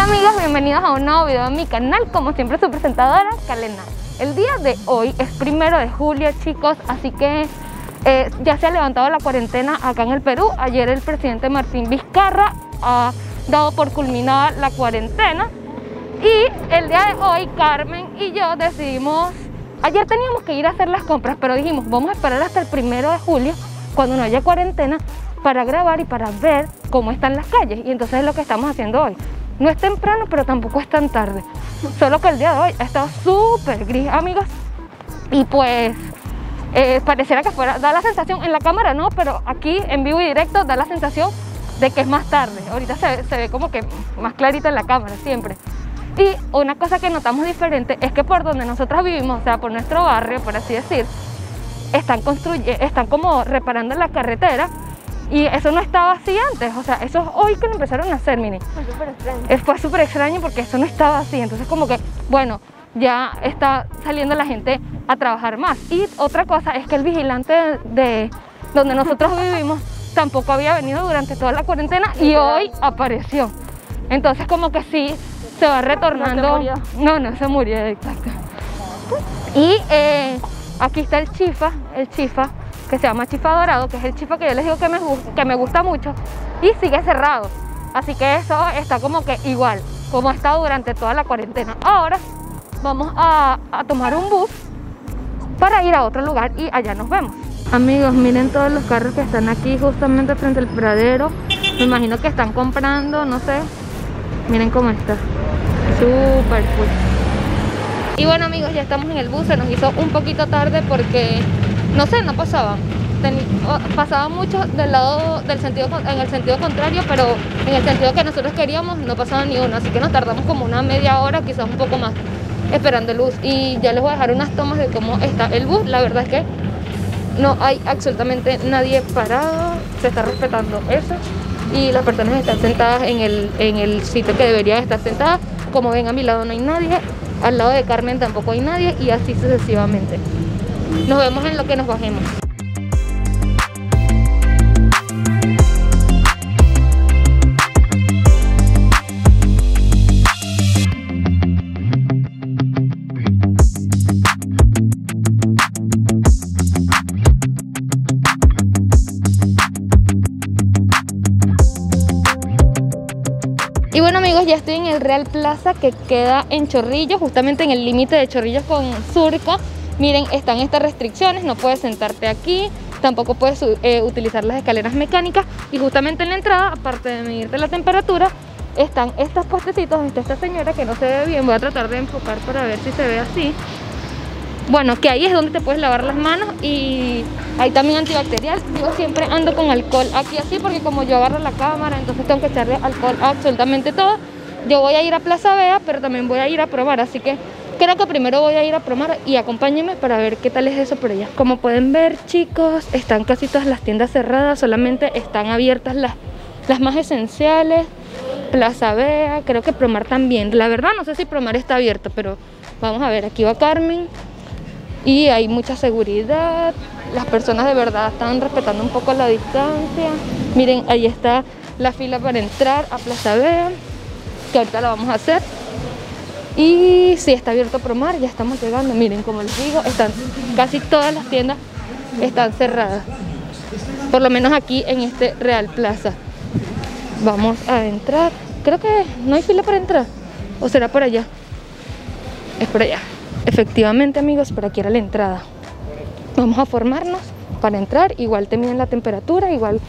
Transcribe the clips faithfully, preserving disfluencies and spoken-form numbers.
Hola amigas, bienvenidos a un nuevo video de mi canal, como siempre su presentadora, Calena. El día de hoy es primero de julio, chicos, así que eh, ya se ha levantado la cuarentena acá en el Perú. Ayer el presidente Martín Vizcarra ha dado por culminada la cuarentena y el día de hoy Carmen y yo decidimos, ayer teníamos que ir a hacer las compras, pero dijimos vamos a esperar hasta el primero de julio, cuando no haya cuarentena, para grabar y para ver cómo están las calles, y entonces es lo que estamos haciendo hoy. No es temprano, pero tampoco es tan tarde, solo que el día de hoy ha estado súper gris, amigos, y pues eh, pareciera que fuera, da la sensación, en la cámara no, pero aquí en vivo y directo da la sensación de que es más tarde. Ahorita se, se ve como que más clarita en la cámara siempre. Y una cosa que notamos diferente es que por donde nosotras vivimos, o sea, por nuestro barrio, por así decir, están, construye, están como reparando la carretera. Y eso no estaba así antes, o sea, eso es hoy que lo empezaron a hacer, miren. Fue súper extraño. Fue súper extraño porque eso no estaba así, entonces como que, bueno, ya está saliendo la gente a trabajar más. Y otra cosa es que el vigilante de, de donde nosotros vivimos tampoco había venido durante toda la cuarentena y hoy apareció. Entonces como que sí, se va retornando. No, se murió. No, no, se murió, exacto. Y eh, aquí está el chifa, el chifa. que se llama chifa dorado, que es el chifa que yo les digo que me, que me gusta mucho, y sigue cerrado, así que eso está como que igual, como ha estado durante toda la cuarentena. Ahora vamos a, a tomar un bus para ir a otro lugar y allá nos vemos. Amigos, miren todos los carros que están aquí justamente frente al pradero, me imagino que están comprando, no sé, miren cómo está, súper cool. Y bueno amigos, ya estamos en el bus, se nos hizo un poquito tarde porque... no sé, no pasaban, pasaban mucho del lado, del sentido, en el sentido contrario, pero en el sentido que nosotros queríamos no pasaba ni uno, así que nos tardamos como una media hora, quizás un poco más, esperando el bus. Y ya les voy a dejar unas tomas de cómo está el bus. La verdad es que no hay absolutamente nadie parado, se está respetando eso y las personas están sentadas en el, en el sitio que deberían estar sentadas. Como ven, a mi lado no hay nadie, al lado de Carmen tampoco hay nadie, y así sucesivamente. Nos vemos en lo que nos bajemos. Y bueno amigos, ya estoy en el Real Plaza, que queda en Chorrillos, justamente en el límite de Chorrillos con Surco. Miren, están estas restricciones, no puedes sentarte aquí, tampoco puedes eh, utilizar las escaleras mecánicas, y justamente en la entrada, aparte de medirte la temperatura, están estos postecitos. Está esta señora que no se ve bien, voy a tratar de enfocar para ver si se ve así. Bueno, que ahí es donde te puedes lavar las manos, y hay también antibacterial. Yo siempre ando con alcohol aquí así porque como yo agarro la cámara, entonces tengo que echarle alcohol a absolutamente todo. Yo voy a ir a Plaza Vea, pero también voy a ir a Promar, así que creo que primero voy a ir a Promar, y acompáñenme para ver qué tal es eso por allá. Como pueden ver, chicos, están casi todas las tiendas cerradas, solamente están abiertas las, las más esenciales. Plaza Vea, creo que Promar también. La verdad no sé si Promar está abierto, pero vamos a ver. Aquí va Carmen y hay mucha seguridad. Las personas de verdad están respetando un poco la distancia. Miren, ahí está la fila para entrar a Plaza Vea, que ahorita la vamos a hacer. Y sí, está abierto Promar, ya estamos llegando. Miren, como les digo, están casi todas las tiendas están cerradas, por lo menos aquí en este Real Plaza. Vamos a entrar, creo que no hay fila para entrar, o será por allá. Es por allá. Efectivamente amigos, por aquí era la entrada. Vamos a formarnos para entrar, igual te miden la temperatura, igual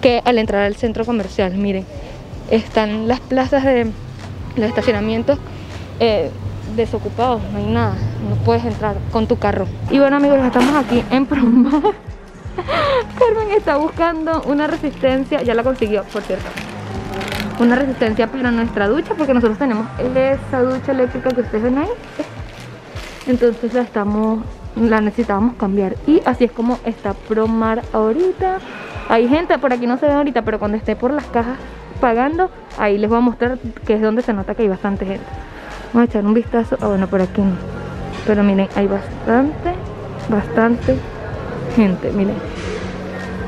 que al entrar al centro comercial. Miren, están las plazas de los estacionamientos Eh, desocupados, no hay nada, no puedes entrar con tu carro. Y bueno amigos, estamos aquí en Promar. Carmen está buscando una resistencia, ya la consiguió, por cierto, una resistencia para nuestra ducha, porque nosotros tenemos esa ducha eléctrica que ustedes ven ahí, entonces la estamos, la necesitábamos cambiar. Y así es como está Promar ahorita. Hay gente por aquí, no se ve ahorita, pero cuando esté por las cajas pagando, ahí les voy a mostrar, que es donde se nota que hay bastante gente. Vamos a echar un vistazo. Ah, bueno, por aquí no. Pero miren, hay bastante, bastante gente, miren.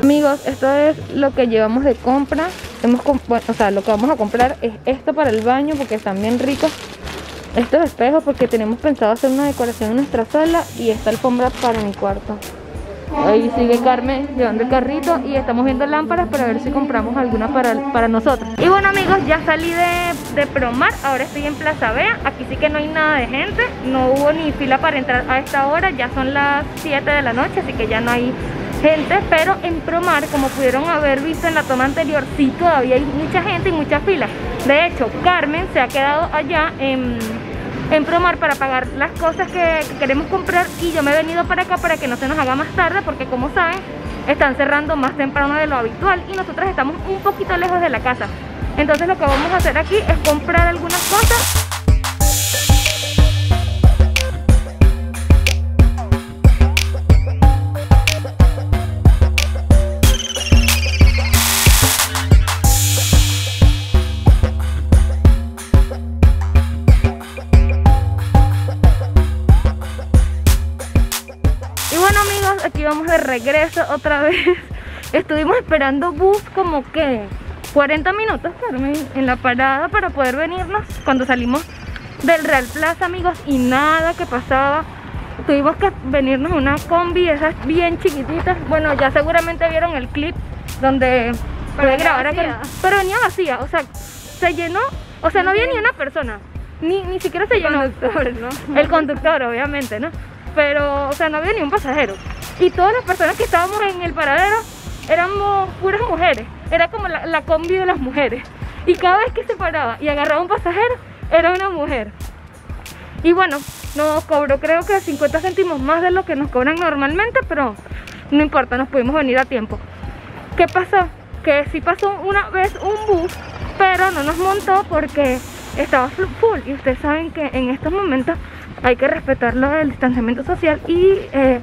Amigos, esto es lo que llevamos de compra. hemos, o sea, lo que vamos a comprar es esto para el baño porque están bien ricos. Estos espejos porque tenemos pensado hacer una decoración en nuestra sala, y esta alfombra para mi cuarto. Ahí sigue Carmen llevando el carrito y estamos viendo lámparas para ver si compramos alguna para, para nosotros. Y bueno amigos, ya salí de, de Promar, ahora estoy en Plaza Vea. Aquí sí que no hay nada de gente, no hubo ni fila para entrar a esta hora, ya son las siete de la noche, así que ya no hay gente. Pero en Promar, como pudieron haber visto en la toma anterior, sí todavía hay mucha gente y muchas filas. De hecho, Carmen se ha quedado allá en, en Promar para pagar las cosas que, que queremos comprar, y yo me he venido para acá para que no se nos haga más tarde, porque como saben, están cerrando más temprano de lo habitual y nosotros estamos un poquito lejos de la casa. Entonces lo que vamos a hacer aquí es comprar algunas cosas. Vamos de regreso otra vez. Estuvimos esperando bus como que cuarenta minutos, Carmen, en la parada para poder venirnos cuando salimos del Real Plaza, amigos, y nada que pasaba. Tuvimos que venirnos una combi, esas bien chiquititas. Bueno, ya seguramente vieron el clip donde pude grabar acá, pero venía vacía, o sea, se llenó, o sea, no había ni una persona, ni, ni siquiera se llenó el conductor, ¿no? El conductor, obviamente, ¿no? Pero, o sea, no había ni un pasajero. Y todas las personas que estábamos en el paradero éramos puras mujeres. Era como la, la combi de las mujeres. Y cada vez que se paraba y agarraba un pasajero, era una mujer. Y bueno, nos cobró creo que cincuenta céntimos más de lo que nos cobran normalmente, pero no importa, nos pudimos venir a tiempo. ¿Qué pasó? Que sí pasó una vez un bus, pero no nos montó porque estaba full. Y ustedes saben que en estos momentos hay que respetar lo del distanciamiento social y... Eh,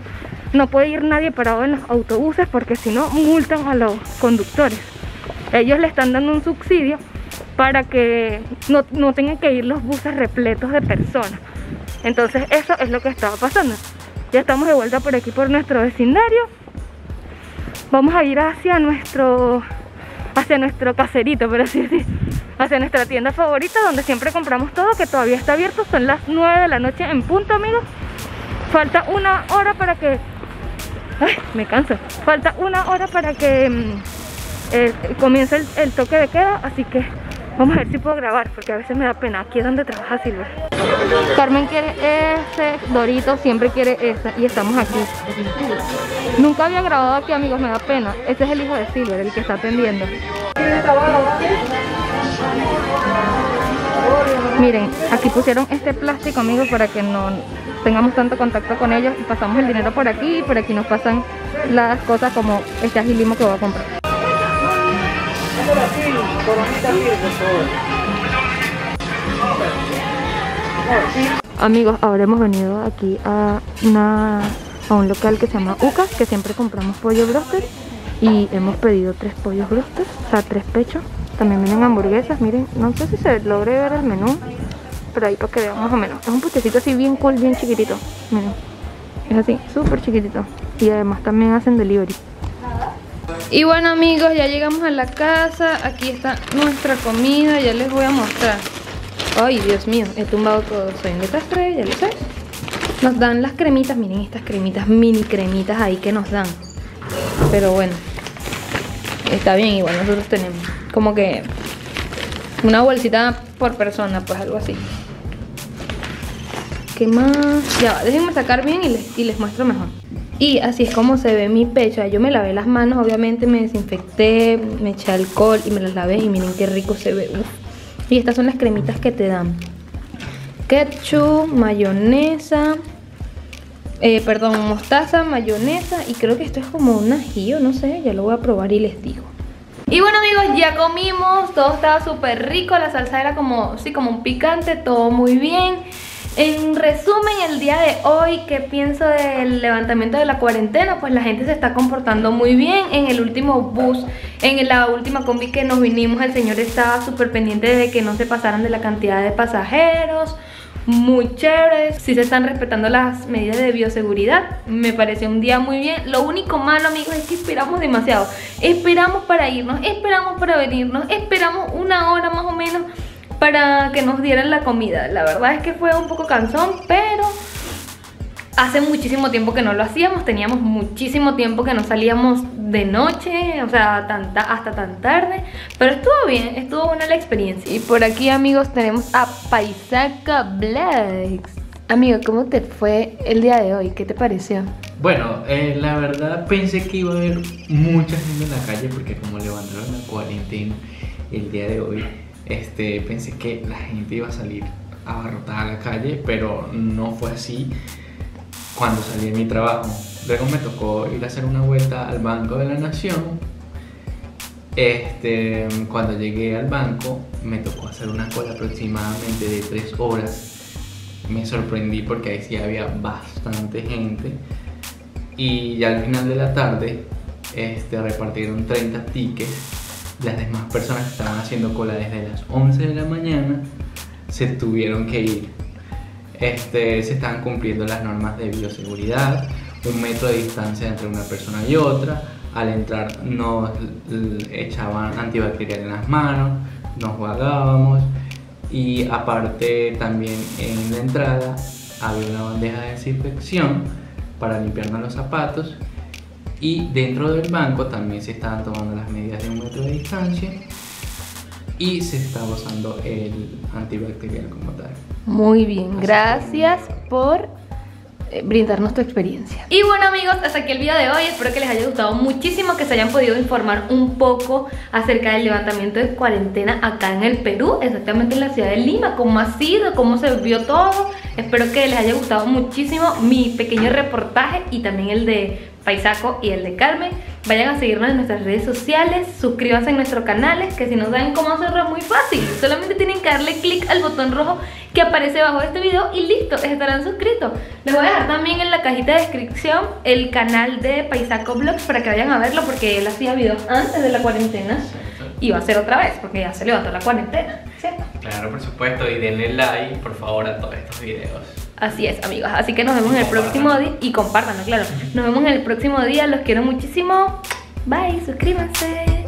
no puede ir nadie parado en los autobuses porque si no multan a los conductores. Ellos le están dando un subsidio para que no, no tengan que ir los buses repletos de personas. Entonces eso es lo que estaba pasando. Ya estamos de vuelta por aquí por nuestro vecindario. Vamos a ir hacia nuestro, hacia nuestro caserito, por así decir, hacia nuestra tienda favorita donde siempre compramos todo, que todavía está abierto. Son las nueve de la noche en punto, amigos. Falta una hora para que... Ay, me canso. Falta una hora para que eh, comience el, el toque de queda, así que vamos a ver si puedo grabar, porque a veces me da pena. Aquí es donde trabaja Silver. Carmen quiere ese, Dorito siempre quiere esa, y estamos aquí. Nunca había grabado aquí, amigos, me da pena. Este es el hijo de Silver, el que está atendiendo. Miren, aquí pusieron este plástico, amigos, para que no tengamos tanto contacto con ellos, y pasamos el dinero por aquí, y por aquí nos pasan las cosas como el ají y limo que voy a comprar. Amigos, ahora hemos venido aquí a, una, a un local que se llama U C A S, que siempre compramos pollo bróster, y hemos pedido tres pollos bróster, o sea, tres pechos. También vienen hamburguesas, miren, no sé si se logre ver el menú, pero ahí para que vean más o menos. Es un puestecito así bien cool, bien chiquitito, miren, es así, súper chiquitito. Y además también hacen delivery. Y bueno amigos, ya llegamos a la casa, aquí está nuestra comida, ya les voy a mostrar. Ay, Dios mío, he tumbado todo, soy un desastre, ya lo sé. Nos dan las cremitas, miren estas cremitas, mini cremitas ahí que nos dan. Pero bueno, está bien, igual nosotros tenemos como que una bolsita por persona, pues algo así. ¿Qué más? Ya va, déjenme sacar bien y les, y les muestro mejor. Y así es como se ve mi pecho. Yo me lavé las manos, obviamente me desinfecté, me eché alcohol y me las lavé. Y miren qué rico se ve. Uf. Y estas son las cremitas que te dan. Ketchup, mayonesa, eh, perdón, mostaza, mayonesa. Y creo que esto es como un ají, no sé, ya lo voy a probar y les digo. Y bueno amigos, ya comimos, todo estaba súper rico, la salsa era como, sí, como un picante, todo muy bien. En resumen, el día de hoy, ¿qué pienso del levantamiento de la cuarentena? Pues la gente se está comportando muy bien. En el último bus, en la última combi que nos vinimos, el señor estaba súper pendiente de que no se pasaran de la cantidad de pasajeros. muy chéveres. Sí se están respetando las medidas de bioseguridad. Me pareció un día muy bien. Lo único malo, amigos, es que esperamos demasiado. Esperamos para irnos, esperamos para venirnos, esperamos una hora más o menos para que nos dieran la comida. La verdad es que fue un poco cansón, pero hace muchísimo tiempo que no lo hacíamos. Teníamos muchísimo tiempo que no salíamos de noche, o sea, tan, hasta tan tarde. Pero estuvo bien, estuvo buena la experiencia. Y por aquí, amigos, tenemos a Paisaca Blacks. Amigo, ¿cómo te fue el día de hoy? ¿Qué te pareció? Bueno, eh, la verdad pensé que iba a haber mucha gente en la calle, porque como levantaron la cuarentena el día de hoy, Este, pensé que la gente iba a salir abarrotada a la calle, pero no fue así. Cuando salí de mi trabajo, luego me tocó ir a hacer una vuelta al Banco de la Nación. Este, cuando llegué al banco, me tocó hacer una cola aproximadamente de tres horas. Me sorprendí porque ahí sí había bastante gente. Y ya al final de la tarde este, repartieron treinta tickets. Las demás personas que estaban haciendo cola desde las once de la mañana se tuvieron que ir. Este, se estaban cumpliendo las normas de bioseguridad, un metro de distancia entre una persona y otra. Al entrar nos echaban antibacterial en las manos, nos jugábamos, y aparte también en la entrada había una bandeja de desinfección para limpiarnos los zapatos. Y dentro del banco también se estaban tomando las medidas de un metro de distancia y se estaba usando el antibacterial como tal. Muy bien, gracias por brindarnos tu experiencia. Y bueno, amigos, hasta aquí el video de hoy. Espero que les haya gustado muchísimo, que se hayan podido informar un poco acerca del levantamiento de cuarentena acá en el Perú, exactamente en la ciudad de Lima, cómo ha sido, cómo se vio todo. Espero que les haya gustado muchísimo mi pequeño reportaje y también el de Paisaco y el de Carmen. Vayan a seguirnos en nuestras redes sociales, suscríbanse a nuestros canales, que si no saben cómo hacerlo es muy fácil. Solamente tienen que darle clic al botón rojo que aparece bajo este video y listo, estarán suscritos. Les voy a dejar también en la cajita de descripción el canal de Paisaco Vlogs para que vayan a verlo, porque él hacía videos antes de la cuarentena y va a hacer otra vez porque ya se levantó la cuarentena, ¿cierto? Claro, por supuesto, y denle like por favor a todos estos videos. Así es, amigos, así que nos vemos en el próximo día. Y compártanlo, claro. Nos vemos en el próximo día, los quiero muchísimo. Bye, suscríbanse.